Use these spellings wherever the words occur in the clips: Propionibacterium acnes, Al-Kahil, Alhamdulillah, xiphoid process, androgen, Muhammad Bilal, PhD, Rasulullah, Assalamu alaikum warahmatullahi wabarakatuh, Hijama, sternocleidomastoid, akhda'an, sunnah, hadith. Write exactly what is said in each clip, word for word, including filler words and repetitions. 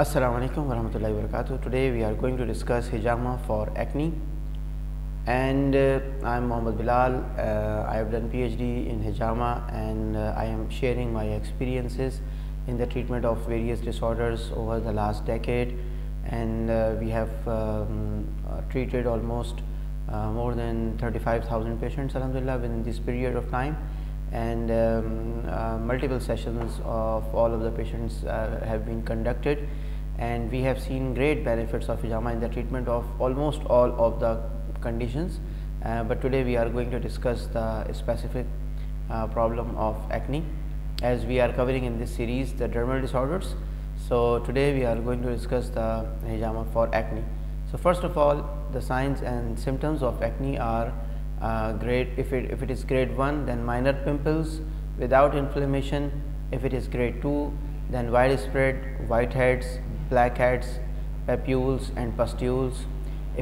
Assalamu alaikum warahmatullahi wabarakatuh. Today we are going to discuss hijama for acne, and uh, I am Muhammad Bilal. Uh, I have done PhD in hijama, and uh, I am sharing my experiences in the treatment of various disorders over the last decade, and uh, we have um, uh, treated almost uh, more than thirty-five thousand patients, Alhamdulillah, within this period of time, and um, uh, multiple sessions of all of the patients uh, have been conducted, and we have seen great benefits of hijama in the treatment of almost all of the conditions. Uh, but today we are going to discuss the specific uh, problem of acne, as we are covering in this series the dermal disorders. So today we are going to discuss the hijama for acne. So first of all, the signs and symptoms of acne are Uh, grade if it if it is grade one, then minor pimples without inflammation. If it is grade two, then widespread whiteheads, blackheads, papules and pustules.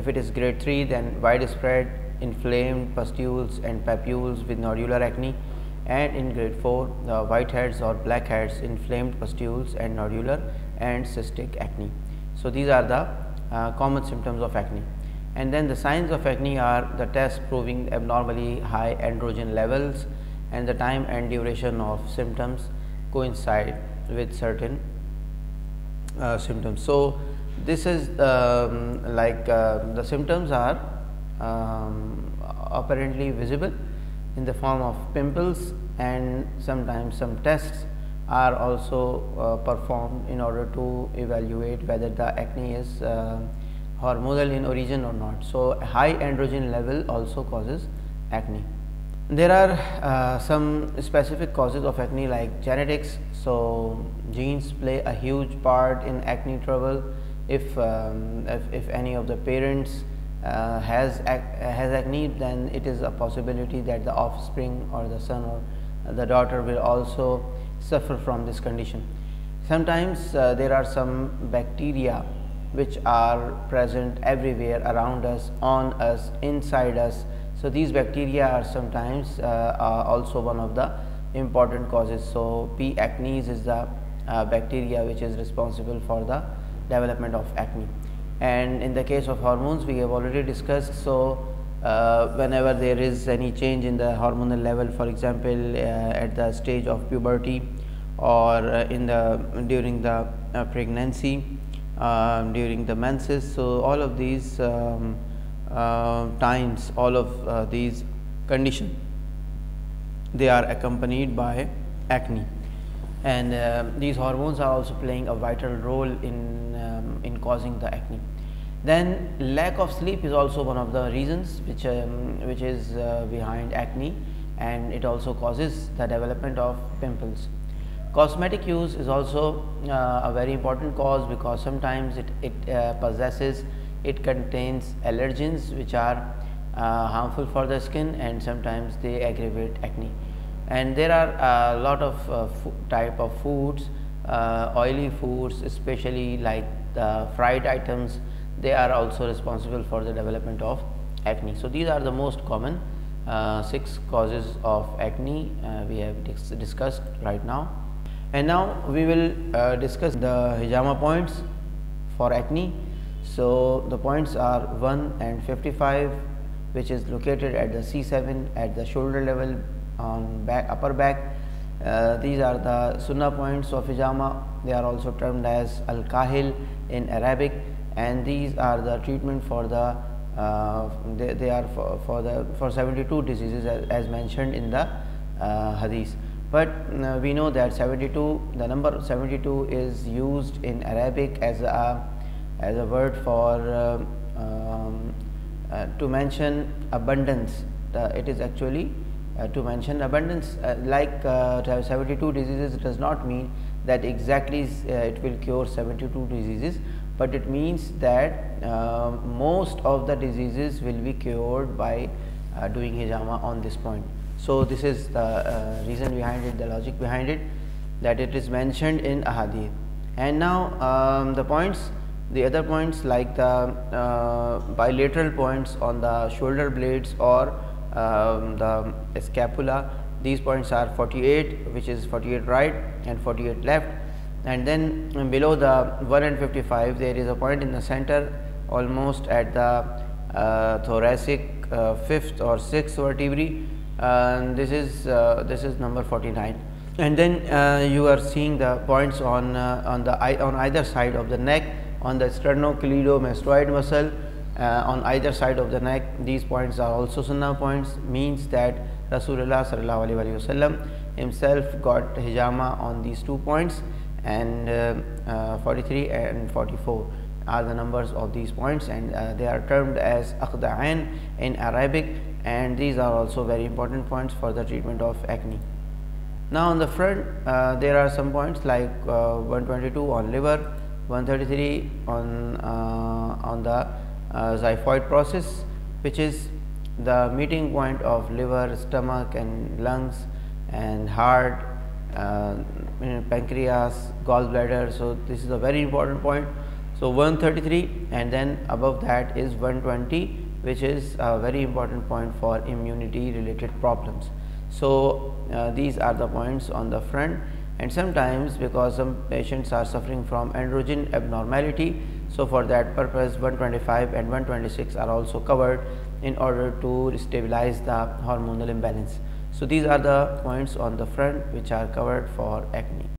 If it is grade three, then widespread inflamed pustules and papules with nodular acne, and in grade four, the whiteheads or blackheads, inflamed pustules and nodular and cystic acne. So these are the uh, common symptoms of acne. And then the signs of acne are the test proving abnormally high androgen levels, and the time and duration of symptoms coincide with certain uh, symptoms. So this is um, like uh, the symptoms are um, apparently visible in the form of pimples, and sometimes some tests are also uh, performed in order to evaluate whether the acne is uh, hormonal in origin or not. So high androgen level also causes acne. There are uh, some specific causes of acne like genetics. So genes play a huge part in acne trouble. If um, if, if any of the parents uh, has ac has acne, then it is a possibility that the offspring or the son or the daughter will also suffer from this condition. Sometimes uh, there are some bacteria which are present everywhere around us, on us, inside us. So these bacteria are sometimes uh, are also one of the important causes. So P. acnes is the uh, bacteria which is responsible for the development of acne. And in the case of hormones, we have already discussed. So uh, whenever there is any change in the hormonal level, for example uh, at the stage of puberty, or uh, in the during the uh, pregnancy, Um, during the menses. So all of these um, uh, times, all of uh, these conditions, they are accompanied by acne, and uh, these hormones are also playing a vital role in um, in causing the acne. Then lack of sleep is also one of the reasons which um, which is uh, behind acne, and it also causes the development of pimples. Cosmetic use is also uh, a very important cause, because sometimes it, it uh, possesses, it contains allergens which are uh, harmful for the skin, and sometimes they aggravate acne. And there are a lot of uh, type of foods, uh, oily foods, especially like the fried items, they are also responsible for the development of acne. So these are the most common uh, six causes of acne uh, we have dis discussed right now. And now we will uh, discuss the hijama points for acne. So the points are one and fifty-five, which is located at the C seven at the shoulder level on back upper back. Uh, these are the sunnah points of hijama. They are also termed as Al-Kahil in Arabic, and these are the treatment for the uh, they, they are for, for the for seventy-two diseases as, as mentioned in the uh, hadith. But uh, we know that seventy-two, the number seventy-two is used in Arabic as a as a word for uh, um, uh, to mention abundance. The, it is actually uh, to mention abundance. Uh, like uh, to have seventy-two diseases does not mean that exactly uh, it will cure seventy-two diseases, but it means that uh, most of the diseases will be cured by uh, doing hijama on this point. So this is the uh, reason behind it, the logic behind it, that it is mentioned in ahadith. And now um, the points, the other points like the uh, bilateral points on the shoulder blades or um, the scapula, these points are forty-eight, which is forty-eight right and forty-eight left. and then below the one hundred fifty-five there is a point in the center almost at the uh, thoracic uh, fifth or sixth vertebrae, and this is uh, this is number forty-nine. And then uh, you are seeing the points on uh, on the eye, on either side of the neck, on the sternocleidomastoid muscle uh, on either side of the neck. These points are also sunnah points, means that Rasulullah sallallahu alaihi wasallam himself got hijama on these two points, and uh, uh, forty-three and forty-four are the numbers of these points, and uh, they are termed as akhda'an in Arabic, and these are also very important points for the treatment of acne. Now on the front uh, there are some points like uh, one twenty-two on liver, one thirty-three on uh, on the uh, xiphoid process, which is the meeting point of liver, stomach and lungs and heart, uh, pancreas, gallbladder. So this is a very important point. So one thirty-three, and then above that is one twenty, which is a very important point for immunity related problems. So uh, these are the points on the front. And sometimes because some patients are suffering from androgen abnormality, so for that purpose one twenty-five and one twenty-six are also covered in order to stabilize the hormonal imbalance. So these are the points on the front which are covered for acne.